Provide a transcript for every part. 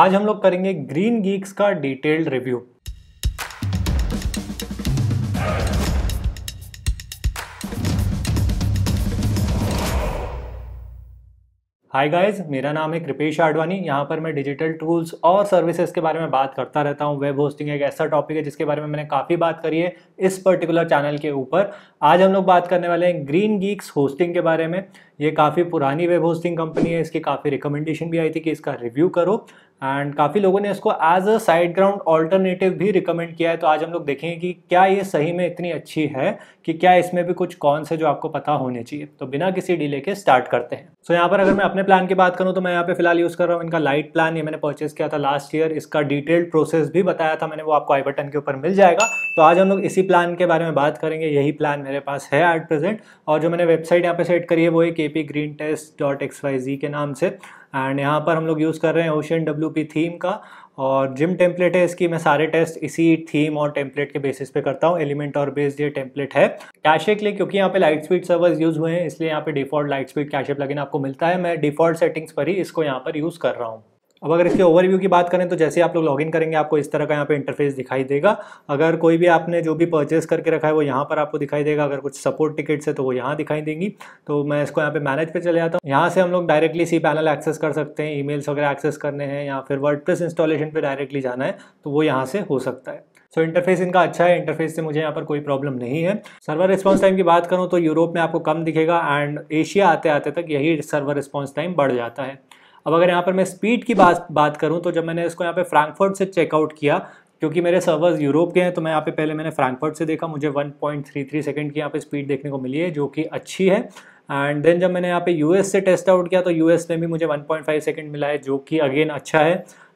आज हम लोग करेंगे ग्रीन गीक्स का डिटेल्ड रिव्यू। हाय गाइज, मेरा नाम है कृपेश आडवाणी। यहाँ पर मैं डिजिटल टूल्स और सर्विसेज के बारे में बात करता रहता हूँ। वेब होस्टिंग एक ऐसा टॉपिक है जिसके बारे में मैंने काफ़ी बात करी है इस पर्टिकुलर चैनल के ऊपर। आज हम लोग बात करने वाले हैं ग्रीन गीक्स होस्टिंग के बारे में। ये काफ़ी पुरानी वेब होस्टिंग कंपनी है, इसकी काफ़ी रिकमेंडेशन भी आई थी कि इसका रिव्यू करो, एंड काफ़ी लोगों ने इसको as a SiteGround alternative भी रिकमेंड किया है। तो आज हम लोग देखेंगे कि क्या ये सही में इतनी अच्छी है, कि क्या इसमें भी कुछ कॉन्स है जो आपको पता होने चाहिए। तो बिना किसी डिले के स्टार्ट करते हैं। सो यहाँ पर अगर मैं अपने प्लान की बात करूँ तो मैं यहाँ पे फिलहाल यूज़ कर रहा हूँ इनका लाइट प्लान। ये मैंने परचेस किया था लास्ट ईयर। इसका डिटेल्ड प्रोसेस भी बताया था मैंने, वो आपको आई बटन के ऊपर मिल जाएगा। तो आज हम लोग इसी प्लान के बारे में बात करेंगे। यही प्लान मेरे पास है एट प्रेजेंट, और जो मैंने वेबसाइट यहाँ पर सेट करी है वो एक kpgreentest.xyz के नाम से। एंड यहाँ पर हम लोग यूज़ कर रहे हैं ओशन WP थीम का, और जिम टेम्पलेट है इसकी। मैं सारे टेस्ट इसी थीम और टेम्पलेट के बेसिस पे करता हूँ। एलिमेंट और बेस्ड ये टेम्पलेट है। कैशे के लिए क्योंकि यहाँ पे LightSpeed सर्वर्स यूज़ हुए हैं, इसलिए यहाँ पे डिफ़ॉल्ट LightSpeed कैशे प्लगइन आपको मिलता है। मैं डिफ़ॉल्ट सेटिंग्स पर ही इसको यहाँ पर यूज़ कर रहा हूँ। अब अगर इसके ओवरव्यू की बात करें तो जैसे आप लोग लॉगिन करेंगे आपको इस तरह का यहाँ पे इंटरफेस दिखाई देगा। अगर कोई भी आपने जो भी परचेस करके रखा है वो यहाँ पर आपको दिखाई देगा। अगर कुछ सपोर्ट टिकट्स है तो वो यहाँ दिखाई देंगी। तो मैं इसको यहाँ पे मैनेज पे चले जाता हूँ। यहाँ से हम लोग डायरेक्टली cPanel एक्सेस कर सकते हैं, ईमेल्स वगैरह एक्सेस करने हैं, या फिर वर्डप्रेस इंस्टॉलेशन पर डायरेक्टली जाना है तो वो यहाँ से हो सकता है। सो इंटरफेस इनका अच्छा है, इंटरफेस से मुझे यहाँ पर कोई प्रॉब्लम नहीं है। सर्वर रिस्पॉन्स टाइम की बात करूँ तो यूरोप में आपको कम दिखेगा, एंड एशिया आते आते तक यही सर्वर रिस्पॉन्स टाइम बढ़ जाता है। अब अगर यहाँ पर मैं स्पीड की बात करूँ तो जब मैंने इसको यहाँ पे फ्रैंकफर्ट से चेकआउट किया, क्योंकि मेरे सर्वर्स यूरोप के हैं, तो मैं यहाँ पे पहले मैंने फ्रैंकफर्ट से देखा, मुझे 1.33 सेकंड की यहाँ पे स्पीड देखने को मिली है जो कि अच्छी है। एंड देन जब मैंने यहाँ पे यूएस से टेस्ट आउट किया तो यूएस में भी मुझे 1.5 सेकंड मिला है जो कि अगेन अच्छा है।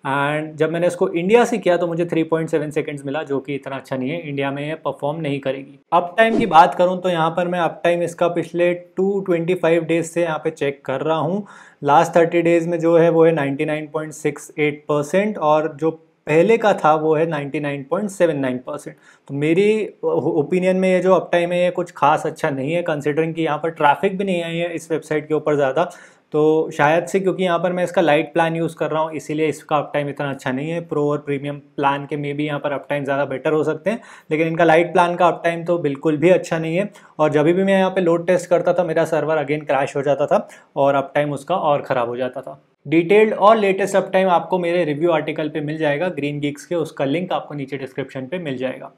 एंड जब मैंने इसको इंडिया से किया तो मुझे 3.7 सेकंड्स मिला जो कि इतना अच्छा नहीं है, इंडिया में ये परफॉर्म नहीं करेगी। अप टाइम की बात करूँ तो यहाँ पर मैं अप टाइम इसका पिछले 225 डेज से यहाँ पे चेक कर रहा हूँ। लास्ट 30 डेज़ में जो है वो है 99.68%, और जो पहले का था वो है 99.79%। तो मेरी ओपिनियन में ये जो अप टाइम है ये कुछ खास अच्छा नहीं है, कंसिडरिंग कि यहाँ पर ट्रैफिक भी नहीं आई है इस वेबसाइट के ऊपर ज़्यादा। तो शायद से क्योंकि यहाँ पर मैं इसका लाइट प्लान यूज़ कर रहा हूँ इसीलिए इसका अप टाइम इतना अच्छा नहीं है। प्रो और प्रीमियम प्लान के मे भी यहाँ पर अप टाइम ज़्यादा बेटर हो सकते हैं, लेकिन इनका लाइट प्लान का अप टाइम तो बिल्कुल भी अच्छा नहीं है। और जब भी मैं यहाँ पर लोड टेस्ट करता था मेरा सर्वर अगेन क्रैश हो जाता था और अप टाइम उसका और ख़राब हो जाता था। डिटेल्ड और लेटेस्ट अप टाइम आपको मेरे रिव्यू आर्टिकल पे मिल जाएगा ग्रीन गीक्स के, उसका लिंक आपको नीचे डिस्क्रिप्शन पे मिल जाएगा।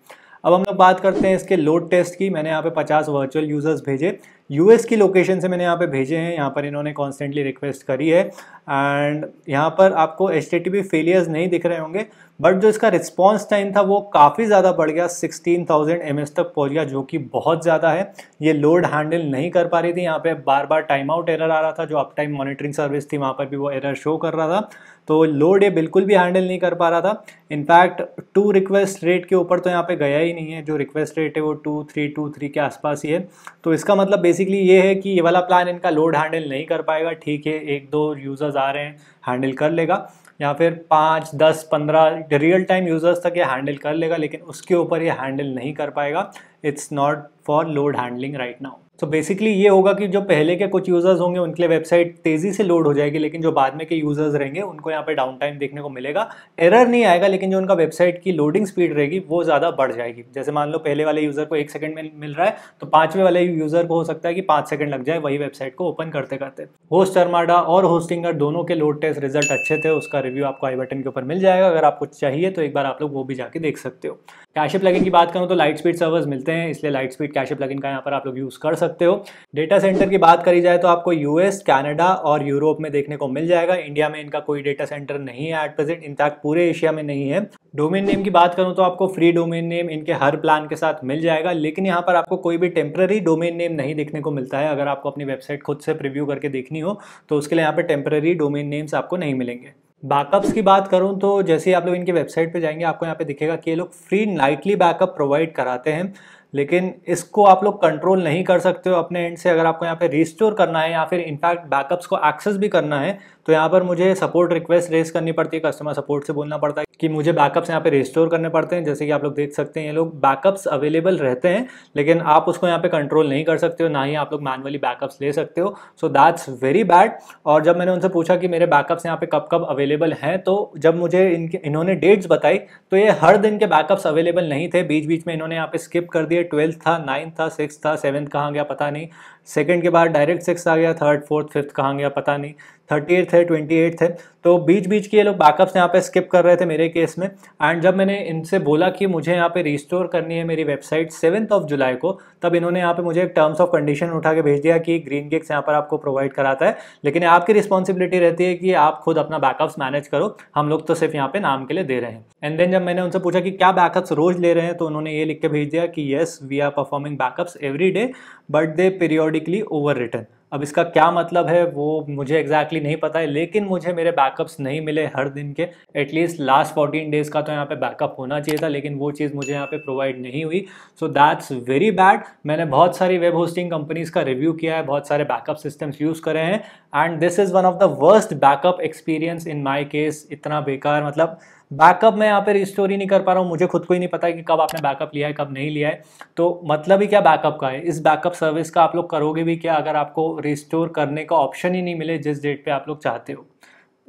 अब हम लोग बात करते हैं इसके लोड टेस्ट की। मैंने यहाँ पे 50 वर्चुअल यूज़र्स भेजे, यूएस की लोकेशन से मैंने यहाँ पे भेजे हैं। यहाँ पर इन्होंने कॉन्स्टेंटली रिक्वेस्ट करी है, एंड यहाँ पर आपको HTTP फेलियर्स नहीं दिख रहे होंगे, बट जो इसका रिस्पॉन्स टाइम था वो काफ़ी ज़्यादा बढ़ गया, 16,000 ms तक पहुँच गया जो कि बहुत ज़्यादा है। ये लोड हैंडल नहीं कर पा रही थी, यहाँ पे बार बार टाइम आउट एरर आ रहा था। जो अप टाइम मॉनिटरिंग सर्विस थी वहाँ पर भी वो एरर शो कर रहा था, तो लोड ये बिल्कुल भी हैंडल नहीं कर पा रहा था। इनफैक्ट टू रिक्वेस्ट रेट के ऊपर तो यहाँ पे गया ही नहीं है, जो रिक्वेस्ट रेट है वो 2.3 के आसपास ही है। तो इसका मतलब बेसिकली ये है कि ये वाला प्लान इनका लोड हैंडल नहीं कर पाएगा। ठीक है, 1-2 यूज़र्स आ रहे हैं हैंडल कर लेगा, या फिर 5, 10, 15 रियल टाइम यूज़र्स तक ये हैंडल कर लेगा, लेकिन उसके ऊपर ये हैंडल नहीं कर पाएगा। It's not for load handling right now. तो बेसिकली ये होगा कि जो पहले के कुछ यूज़र्स होंगे उनके लिए वेबसाइट तेज़ी से लोड हो जाएगी, लेकिन जो बाद में के यूज़र्स रहेंगे उनको यहाँ पे डाउन टाइम देखने को मिलेगा। एरर नहीं आएगा, लेकिन जो उनका वेबसाइट की लोडिंग स्पीड रहेगी वो ज़्यादा बढ़ जाएगी। जैसे मान लो पहले वाले यूज़र को 1 सेकंड में मिल रहा है, तो 5वें वाले यूज़र को हो सकता है कि 5 सेकंड लग जाए वही वेबसाइट को ओपन करते करते। होस्ट अर्माडा और होस्टिंगर दोनों के लोड टेस्ट रिजल्ट अच्छे थे, उसका रिव्यू आपको आई बटन के ऊपर मिल जाएगा। अगर आपको चाहिए तो एक बार आप लोग वो भी जाके देख सकते हो। कैशे प्लगइन की बात करूँ तो LightSpeed सर्वर्स मिलते हैं, इसलिए LightSpeed कैशे प्लगइन का यहाँ पर आप लोग यूज़ कर सकते हो। डेटा सेंटर की बात करी जाए तो आपको यूएस, कनाडा और यूरोप में देखने को मिल जाएगा। इंडिया में इनका कोई डेटा सेंटर नहीं है एट प्रेजेंट, इनफैक्ट पूरे एशिया में नहीं है। डोमेन नेम की बात करूँ तो आपको फ्री डोमेन नेम इनके हर प्लान के साथ मिल जाएगा, लेकिन यहाँ पर आपको कोई भी टेम्पररी डोमेन नेम नहीं देखने को मिलता है। अगर आपको अपनी वेबसाइट खुद से प्रीव्यू करके देखनी हो तो उसके लिए यहाँ पर टेम्पररी डोमेन नेम्स आपको नहीं मिलेंगे। बैकअप्स की बात करूं तो जैसे ही आप लोग इनके वेबसाइट पे जाएंगे आपको यहाँ पे दिखेगा कि ये लोग फ्री नाइटली बैकअप प्रोवाइड कराते हैं। लेकिन इसको आप लोग कंट्रोल नहीं कर सकते हो अपने एंड से। अगर आपको यहाँ पे रिस्टोर करना है या फिर इनफैक्ट बैकअप्स को एक्सेस भी करना है तो यहाँ पर मुझे सपोर्ट रिक्वेस्ट रेज करनी पड़ती है, कस्टमर सपोर्ट से बोलना पड़ता है कि मुझे बैकअप्स यहाँ पे रिस्टोर करने पड़ते हैं। जैसे कि आप लोग देख सकते हैं ये लोग बैकअप्स अवेलेबल रहते हैं लेकिन आप उसको यहाँ पे कंट्रोल नहीं कर सकते हो, ना ही आप लोग मैनुअली बैकअप्स ले सकते हो। So that's very bad. और जब मैंने उनसे पूछा कि मेरे बैकअप्स यहाँ पे कब कब अवेलेबल हैं तो जब मुझे इन्होंने डेट्स बताई तो ये हर दिन के बैकअप्स अवेलेबल नहीं थे, बीच बीच में इन्होंने यहाँ पे स्किप कर दिए। 12th था, 9th था, 6th था, 7th कहाँ गया पता नहीं, सेकंड के बाद डायरेक्ट 6th आ गया, थर्ड 4th 5th कहाँ गया पता नहीं, 38 है, 28 है। तो बीच बीच के ये लोग बैकअप्स यहाँ पे स्किप कर रहे थे मेरे केस में। एंड जब मैंने इनसे बोला कि मुझे यहाँ पे रिस्टोर करनी है मेरी वेबसाइट 7th of July को, तब इन्होंने यहाँ पे मुझे एक टर्म्स ऑफ कंडीशन उठा के भेज दिया कि ग्रीनगीक्स यहाँ पर आपको प्रोवाइड कराता है लेकिन आपकी रिस्पॉन्सिबिलिटी रहती है कि आप खुद अपना बैकअप्स मैनेज करो, हम लोग तो सिर्फ यहाँ पे नाम के लिए दे रहे हैं। एंड देन जब मैंने उनसे पूछा कि क्या बैकअप्स रोज ले रहे हैं तो उन्होंने ये लिख के भेज दिया कि yes we are performing backups every day but they periodically over written. अब इसका क्या मतलब है वो मुझे एग्जैक्टली नहीं पता है लेकिन मुझे मेरे बैकअप्स नहीं मिले हर दिन के, एटलीस्ट लास्ट 14 डेज़ का तो यहाँ पे बैकअप होना चाहिए था लेकिन वो चीज़ मुझे यहाँ पे प्रोवाइड नहीं हुई। So that's very bad. मैंने बहुत सारी वेब होस्टिंग कंपनीज़ का रिव्यू किया है, बहुत सारे बैकअप सिस्टम्स यूज़ करे हैं and this is one of the worst backup experience in my case. इतना बेकार, मतलब बैकअप मैं यहाँ पे रिस्टोर ही नहीं कर पा रहा हूँ, मुझे खुद को ही नहीं पता है कि कब आपने बैकअप लिया है कब नहीं लिया है। तो मतलब ही क्या बैकअप का है, इस बैकअप सर्विस का आप लोग करोगे भी क्या अगर आपको रिस्टोर करने का ऑप्शन ही नहीं मिले जिस डेट पे आप लोग चाहते हो।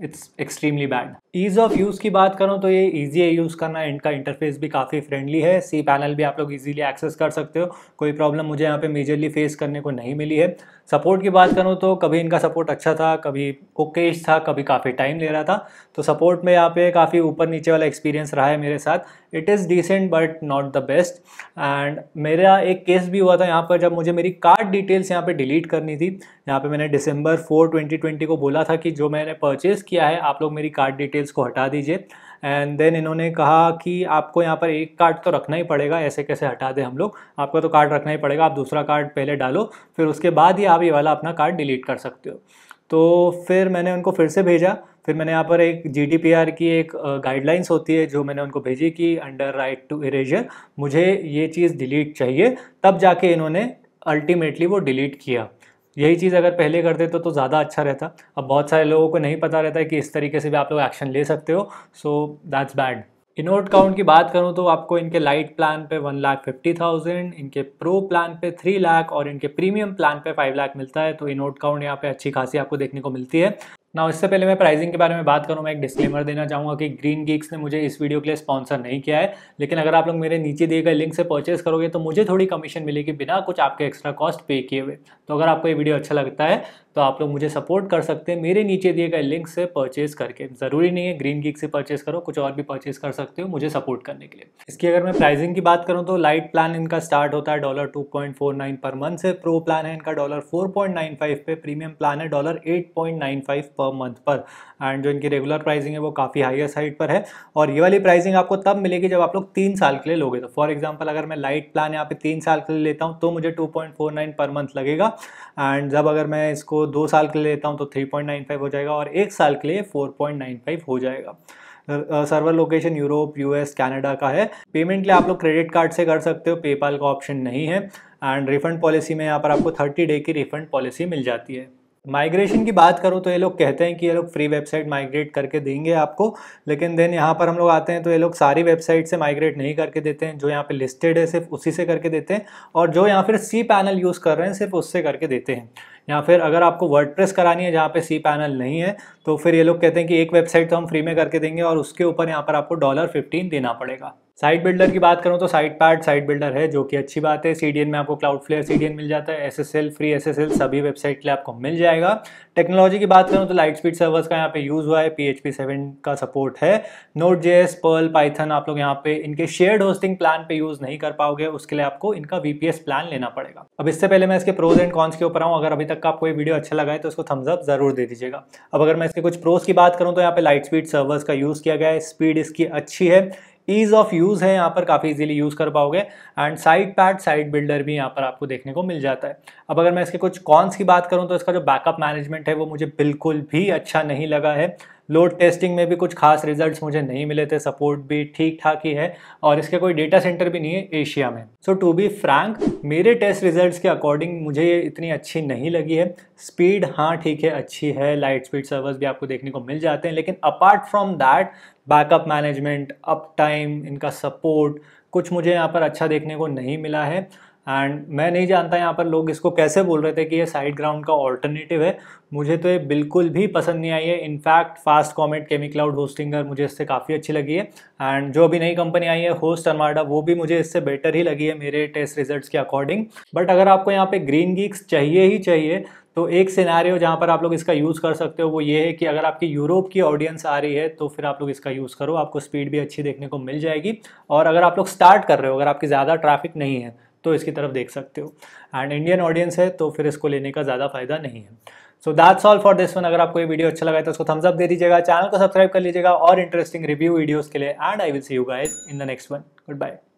It's extremely bad. Ease of use की बात करूँ तो ये ईजी है यूज़ करना, इनका इंटरफेस भी काफ़ी फ्रेंडली है, सी पैनल भी आप लोग ईजिली एक्सेस कर सकते हो, कोई प्रॉब्लम मुझे यहाँ पे मेजरली फेस करने को नहीं मिली है। सपोर्ट की बात करूँ तो कभी इनका सपोर्ट अच्छा था, कभी ओकेज था, कभी काफ़ी टाइम ले रहा था। तो सपोर्ट में यहाँ पे काफ़ी ऊपर नीचे वाला एक्सपीरियंस रहा है मेरे साथ। It is decent but not the best. And मेरा एक केस भी हुआ था यहाँ पर जब मुझे मेरी कार्ड डिटेल्स यहाँ पर डिलीट करनी थी। यहाँ पर मैंने December 4, 2020 को बोला था कि जो मैंने परचेज़ किया है आप लोग मेरी कार्ड डिटेल्स को हटा दीजिए। एंड देन इन्होंने कहा कि आपको यहाँ पर एक कार्ड तो रखना ही पड़ेगा, ऐसे कैसे हटा दें हम लोग, आपका तो कार्ड रखना ही पड़ेगा, आप दूसरा कार्ड पहले डालो फिर उसके बाद ही आप ये वाला अपना कार्ड डिलीट कर सकते हो। तो फिर मैंने उनको फिर से भेजा, फिर मैंने यहाँ पर एक GDPR की एक गाइडलाइंस होती है जो मैंने उनको भेजी कि अंडर राइट टू इरेजर मुझे ये चीज़ डिलीट चाहिए, तब जाके इन्होंने अल्टीमेटली वो डिलीट किया। यही चीज़ अगर पहले करते तो ज़्यादा अच्छा रहता। अब बहुत सारे लोगों को नहीं पता रहता है कि इस तरीके से भी आप लोग एक्शन ले सकते हो। So that's bad. Inode count की बात करूँ तो आपको इनके लाइट प्लान पे 1,50,000, इनके प्रो प्लान पे 3 लाख और इनके प्रीमियम प्लान पे 5 लाख मिलता है। तो इनोड काउंट यहाँ पे अच्छी खासी आपको देखने को मिलती है। ना इससे पहले मैं प्राइसिंग के बारे में बात करूँ, मैं एक डिस्क्लेमर देना चाहूँगा कि ग्रीनगीक्स ने मुझे इस वीडियो के लिए स्पॉन्सर नहीं किया है, लेकिन अगर आप लोग मेरे नीचे दिए गए लिंक से परचेस करोगे तो मुझे थोड़ी कमीशन मिलेगी बिना कुछ आपके एक्स्ट्रा कॉस्ट पे किए हुए। तो अगर आपको ये वीडियो अच्छा लगता है तो आप लोग मुझे सपोर्ट कर सकते हैं मेरे नीचे दिए गए लिंक से परचेस करके। ज़रूरी नहीं है ग्रीनगीक्स से परचेस करो, कुछ और भी परचेस कर सकते हो मुझे सपोर्ट करने के लिए। इसकी अगर मैं प्राइसिंग की बात करूँ तो लाइट प्लान इनका स्टार्ट होता है $2.49 पर मंथ से, प्रो प्लान है इनका $4.95 पे, प्रीमियम प्लान है $8.95 पर मंथ पर। एंड जो इनकी रेगुलर प्राइसिंग है वो काफ़ी हायर साइड पर है। और ये वाली प्राइसिंग आपको तब मिलेगी जब आप लोग 3 साल के लिए लोगे। तो फॉर एग्जांपल अगर मैं लाइट प्लान यहाँ पे 3 साल के लिए लेता हूँ तो मुझे 2.49 पर मंथ लगेगा। एंड जब अगर मैं इसको 2 साल के लिए लेता हूँ तो 3.95 हो जाएगा और 1 साल के लिए 4.95 हो जाएगा। Server location Europe, US, Canada का है। पेमेंट के लिए आप लोग क्रेडिट कार्ड से कर सकते हो, पेपाल का ऑप्शन नहीं है। एंड रिफंड पॉलिसी में यहाँ पर आपको 30 डे की रिफंड पॉलिसी मिल जाती है। माइग्रेशन की बात करूँ तो ये लोग कहते हैं कि ये लोग फ्री वेबसाइट माइग्रेट करके देंगे आपको, लेकिन देन यहाँ पर हम लोग आते हैं तो ये लोग सारी वेबसाइट से माइग्रेट नहीं करके देते हैं, जो यहाँ पे लिस्टेड है सिर्फ उसी से करके देते हैं और जो यहाँ फिर cPanel यूज़ कर रहे हैं सिर्फ उससे करके देते हैं। या फिर अगर आपको वर्डप्रेस करानी है जहाँ पे cPanel नहीं है तो फिर ये लोग कहते हैं कि एक वेबसाइट तो हम फ्री में करके देंगे और उसके ऊपर यहाँ पर आपको $15 देना पड़ेगा। साइट बिल्डर की बात करूँ तो SitePad साइट बिल्डर है जो कि अच्छी बात है। CDN में आपको Cloudflare CDN मिल जाता है, SSL फ्री SSL सभी वेबसाइट के लिए आपको मिल जाएगा। टेक्नोलॉजी की बात करूँ तो LightSpeed सर्वर्स का यहाँ पे यूज़ हुआ है, PHP 7 का सपोर्ट है, Node.js, Perl, Python आप लोग यहाँ पे इनके शेयर्ड होस्टिंग प्लान पे यूज़ नहीं कर पाओगे, उसके लिए आपको इनका VPS प्लान लेना पड़ेगा। अब इससे पहले मैं इसके प्रोज एंड कॉन्स के ऊपर आऊँ, अगर अभी तक का आपको ये वीडियो अच्छा लगा है तो उसको थम्स अप जरूर दे दीजिएगा। अब अगर मैं इसके कुछ प्रोज की बात करूँ तो यहाँ पे LightSpeed सर्वर्स का यूज़ किया गया है, स्पीड इसकी अच्छी है, ईज़ ऑफ यूज़ है, यहाँ पर काफ़ी इजीली यूज़ कर पाओगे। एंड SitePad साइट बिल्डर भी यहाँ पर आपको देखने को मिल जाता है। अब अगर मैं इसके कुछ कॉन्स की बात करूँ तो इसका जो बैकअप मैनेजमेंट है वो मुझे बिल्कुल भी अच्छा नहीं लगा है। लोड टेस्टिंग में भी कुछ खास रिजल्ट्स मुझे नहीं मिले थे, सपोर्ट भी ठीक ठाक ही है और इसके कोई डेटा सेंटर भी नहीं है एशिया में। सो टू बी फ्रैंक मेरे टेस्ट रिजल्ट्स के अकॉर्डिंग मुझे ये इतनी अच्छी नहीं लगी है। स्पीड हाँ ठीक है अच्छी है, लाइट स्पीड सर्वर्स भी आपको देखने को मिल जाते हैं, लेकिन apart from that backup management, uptime, इनका सपोर्ट कुछ मुझे यहाँ पर अच्छा देखने को नहीं मिला है। एंड मैं नहीं जानता यहाँ पर लोग इसको कैसे बोल रहे थे कि ये SiteGround का ऑल्टरनेटिव है, मुझे तो ये बिल्कुल भी पसंद नहीं आई है। In fact FastComet, ChemiCloud, Hostinger मुझे इससे काफ़ी अच्छी लगी है एंड जो अभी नई कंपनी आई है होस्ट अरमाडा वो भी मुझे इससे बेटर ही लगी है मेरे टेस्ट रिजल्ट्स के अकॉर्डिंग। बट अगर आपको यहाँ पे GreenGeeks चाहिए ही चाहिए तो एक सिनेरियो जहाँ पर आप लोग इसका यूज़ कर सकते हो वो ये है कि अगर आपकी यूरोप की ऑडियंस आ रही है तो फिर आप लोग इसका यूज़ करो, आपको स्पीड भी अच्छी देखने को मिल जाएगी। और अगर आप लोग स्टार्ट कर रहे हो, अगर आपकी ज़्यादा ट्रैफिक नहीं है तो इसकी तरफ देख सकते हो, एंड इंडियन ऑडियंस है तो फिर इसको लेने का ज़्यादा फायदा नहीं है। So that's all for this one. अगर आपको ये वीडियो अच्छा लगा है तो उसको थम्स अप दे दीजिएगा, चैनल को सब्सक्राइब कर लीजिएगा और इंटरेस्टिंग रिव्यू वीडियोज़ के लिए, and I will see you guys in the next one. Good bye.